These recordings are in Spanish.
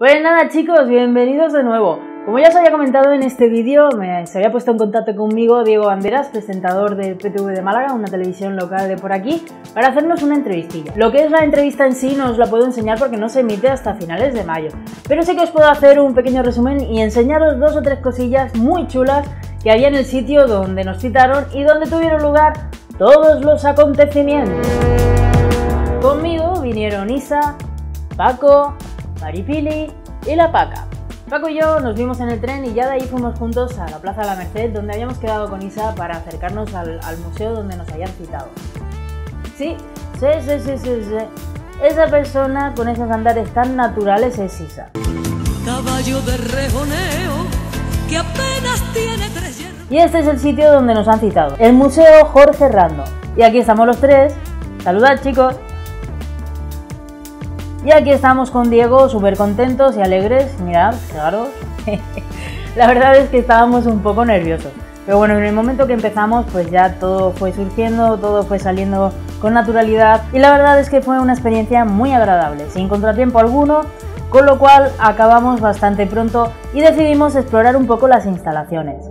Pues nada, chicos, bienvenidos de nuevo. Como ya os había comentado en este vídeo, se había puesto en contacto conmigo Diego Banderas, presentador del PTV de Málaga, una televisión local de por aquí, para hacernos una entrevistilla. Lo que es la entrevista en sí no os la puedo enseñar porque no se emite hasta finales de mayo, pero sí que os puedo hacer un pequeño resumen y enseñaros dos o tres cosillas muy chulas que había en el sitio donde nos citaron y donde tuvieron lugar todos los acontecimientos. Conmigo vinieron Isa, Paco, Maripili y la Paca. Paco y yo nos vimos en el tren y ya de ahí fuimos juntos a la plaza La Merced, donde habíamos quedado con Isa para acercarnos al museo donde nos habían citado. Sí, esa persona con esos andares tan naturales es Isa. Caballo de rejoneo que apenas tiene tres hierbas. Y este es el sitio donde nos han citado, el Museo Jorge Rando. Y aquí estamos los tres. ¡Saludad, chicos! Y aquí estamos con Diego, súper contentos y alegres. Mirad, claro. La verdad es que estábamos un poco nerviosos. Pero bueno, en el momento que empezamos, pues ya todo fue surgiendo, todo fue saliendo con naturalidad. Y la verdad es que fue una experiencia muy agradable, sin contratiempo alguno. Con lo cual, acabamos bastante pronto y decidimos explorar un poco las instalaciones.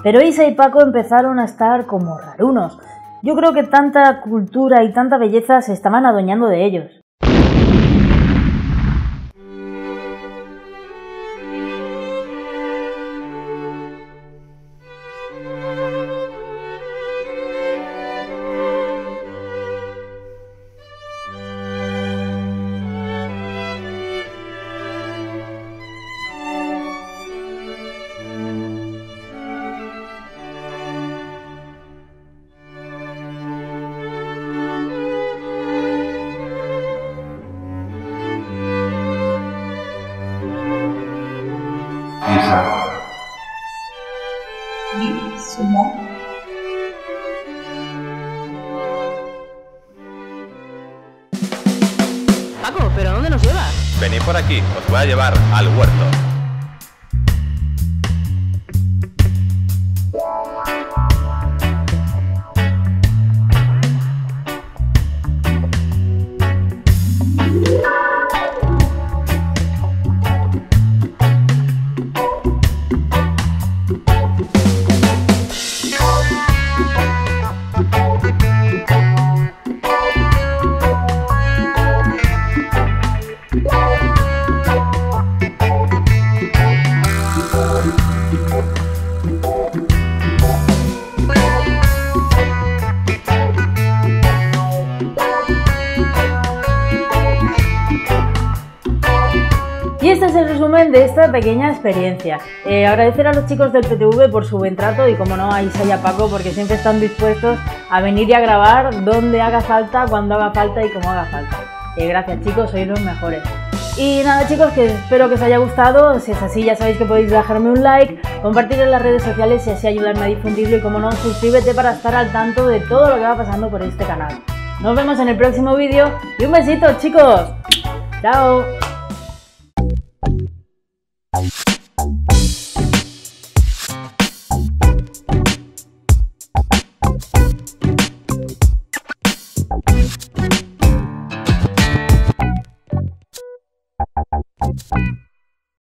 Pero Isa y Paco empezaron a estar como rarunos. Yo creo que tanta cultura y tanta belleza se estaban adueñando de ellos. Paco, ¿pero a dónde nos llevas? Venid por aquí, os voy a llevar al huerto. Y este es el resumen de esta pequeña experiencia. Agradecer a los chicos del PTV por su buen trato y, como no, a Isa y a Paco porque siempre están dispuestos a venir y a grabar donde haga falta, cuando haga falta y como haga falta. Gracias, chicos, sois los mejores. Y nada, chicos, que espero que os haya gustado. Si es así, ya sabéis que podéis dejarme un like, compartir en las redes sociales y así ayudarme a difundirlo y, como no, suscríbete para estar al tanto de todo lo que va pasando por este canal. Nos vemos en el próximo vídeo y un besito, chicos. ¡Chao!